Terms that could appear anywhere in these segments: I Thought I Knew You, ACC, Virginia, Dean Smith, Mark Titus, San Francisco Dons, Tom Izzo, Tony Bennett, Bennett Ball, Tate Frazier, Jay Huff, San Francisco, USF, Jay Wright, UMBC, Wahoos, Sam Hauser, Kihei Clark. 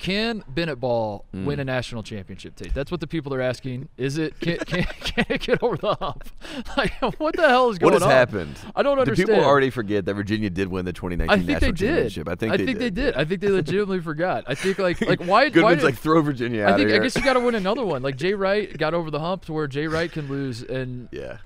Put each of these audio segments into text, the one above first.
Can Bennett Ball win a national championship, Tate? That's what the people are asking. Is it? Can it get over the hump? Like, what the hell is going on? What has happened? I don't understand. Do people already forget that Virginia did win the 2019 national championship? I think they did. I think they legitimately forgot. I think like why? Goodman's why like throw Virginia out of here. I guess you got to win another one. Like Jay Wright got over the hump to where Jay Wright can lose and yeah.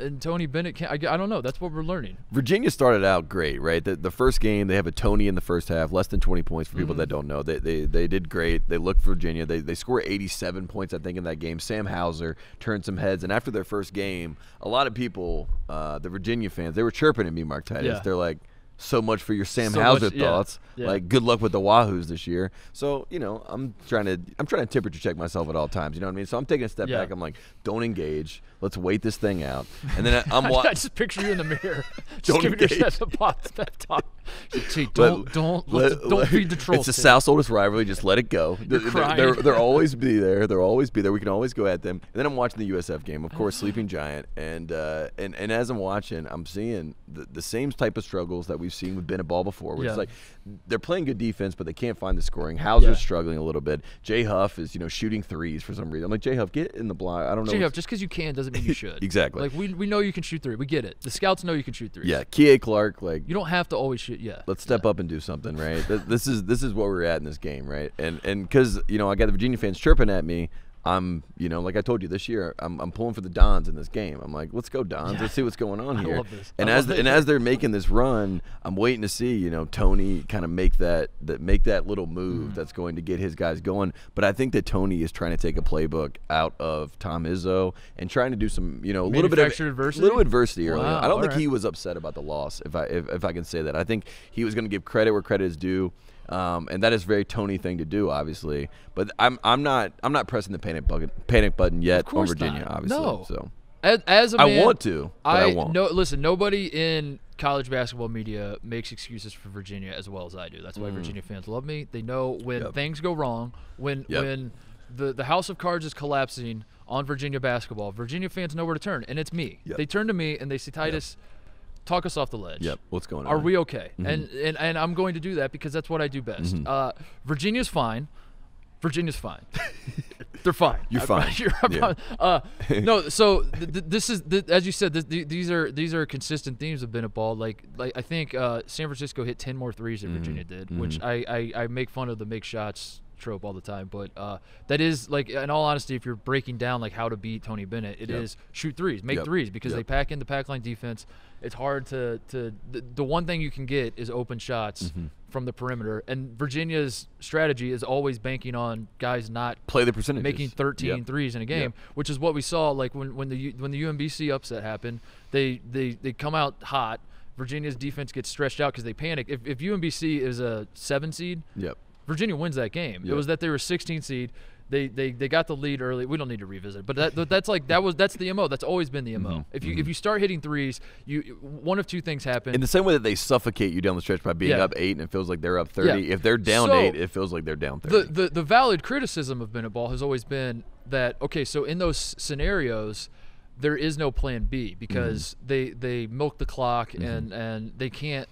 And Tony Bennett can't. I don't know. That's what we're learning. Virginia started out great, right? The first game, they have a Tony in the first half, less than 20 points for people that don't know. They did great. They looked Virginia. They scored 87 points, I think, in that game. Sam Hauser turned some heads. And after their first game, a lot of people, the Virginia fans, they were chirping at me, Mark Titus. Yeah. They're like, so much for your Sam Hauser thoughts. Yeah. Like, good luck with the Wahoos this year. So, you know, I'm trying to temperature check myself at all times. You know what I mean? So I'm taking a step back. I'm like, don't engage. Let's wait this thing out. And then I'm watching. I just picture you in the mirror. Just giving yourself a pop that talk. Don't feed the trolls. It's the South's oldest rivalry. Just let it go. They'll always be there. They'll always be there. We can always go at them. And then I'm watching the USF game, of course, Sleeping Giant. And as I'm watching, I'm seeing the same type of struggles that we've seen with Bennett Ball before. Where it's like they're playing good defense, but they can't find the scoring. Hauser's struggling a little bit. Jay Huff is shooting threes for some reason. I'm like, Jay Huff, get in the block. I don't know. Jay Huff, just because you can doesn't mean you should. Exactly. Like we know you can shoot three. We get it. The scouts know you can shoot threes. Yeah. Kihei Clark, like you don't have to always shoot. Yeah. Let's step up and do something, right? this is where we're at in this game, right? And because I got the Virginia fans chirping at me. I'm, like I told you this year, I'm pulling for the Dons in this game. I'm like, let's go Dons. Let's see what's going on here. I love this. And as they're making this run, I'm waiting to see, Tony kind of make that little move that's going to get his guys going. But I think that Tony is trying to take a playbook out of Tom Izzo and trying to do some, a little bit of adversity. Early on. I don't think he was upset about the loss, if I can say that. I think he was going to give credit where credit is due. And that is a very Tony thing to do, obviously. But I'm not pressing the panic button yet on Virginia, obviously. No. So as a man, I want to, but I won't. No, listen, nobody in college basketball media makes excuses for Virginia as well as I do. That's why Virginia fans love me. They know when things go wrong, when the house of cards is collapsing on Virginia basketball, Virginia fans know where to turn, and it's me. They turn to me and they say, Titus, talk us off the ledge. Yep. What's going on? Are we okay? And I'm going to do that because that's what I do best. Virginia's fine. They're fine. You're fine. No. So this is as you said. These are consistent themes of Bennett Ball. Like I think San Francisco hit 10 more threes than Virginia did, which I make fun of the make shots trope all the time, but that is, like, in all honesty, if you're breaking down like how to beat Tony Bennett, it is shoot threes, make threes, because they pack in the pack line defense. It's hard the one thing you can get is open shots from the perimeter, and Virginia's strategy is always banking on guys not play the percentages, making 13 threes in a game, which is what we saw like when the UMBC upset happened. They come out hot. Virginia's defense gets stretched out because they panic. If UMBC is a 7 seed, Virginia wins that game. It was that they were 16 seed. They got the lead early. We don't need to revisit it, but that's the MO. That's always been the MO. If you start hitting threes, one of two things happen. In the same way that they suffocate you down the stretch by being up 8 and it feels like they're up 30. If they're down 8, it feels like they're down 30. The valid criticism of Bennett Ball has always been that, okay, so in those scenarios, there is no plan B because they milk the clock and they can't.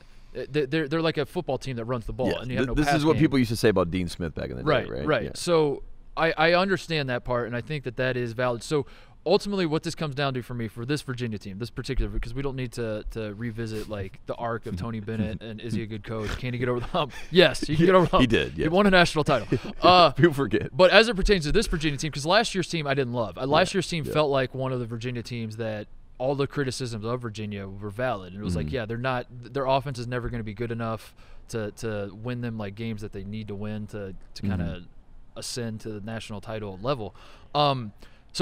They're like a football team that runs the ball, and you have no pass game. This is what people used to say about Dean Smith back in the day, right? Right. Yeah. So I understand that part, and I think that is valid. So ultimately, what this comes down to for this Virginia team, this particular, because we don't need to revisit like the arc of Tony Bennett and is he a good coach? Can he get over the hump? Yes, he can get over the hump. He did. Yes. He won a national title. People forget. But as it pertains to this Virginia team, because last year's team I didn't love. Last year's team felt like one of the Virginia teams that all the criticisms of Virginia were valid, and it was like, yeah, their offense is never going to be good enough to win them like games that they need to win to kind of ascend to the national title level. So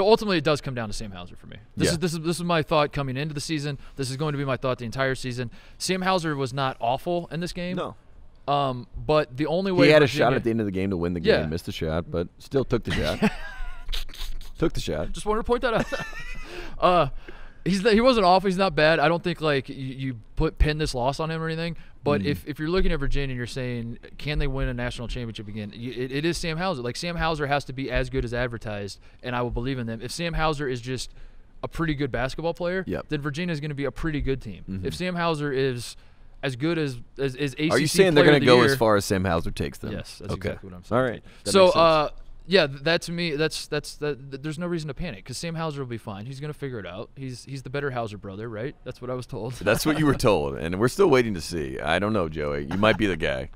ultimately, it does come down to Sam Hauser for me. This is my thought coming into the season. This is going to be my thought the entire season. Sam Hauser was not awful in this game. No. But the only way he had Virginia, a shot at the end of the game to win the game, missed the shot, but still took the shot. Just wanted to point that out. He wasn't awful. He's not bad. I don't think like you pin this loss on him or anything. But if you're looking at Virginia and you're saying, can they win a national championship again? It is Sam Hauser. Like Sam Hauser has to be as good as advertised, and I will believe in them. If Sam Hauser is just a pretty good basketball player, then Virginia is going to be a pretty good team. If Sam Hauser is as good as ACC. Are you saying they're going to go as far as Sam Hauser takes them? Yes, that's exactly what I'm saying. All right. So, yeah, that to me, that's there's no reason to panic because Sam Hauser will be fine. He's going to figure it out. He's the better Hauser brother, right? That's what I was told. That's what you were told, and we're still waiting to see. I don't know, Joey. You might be the guy.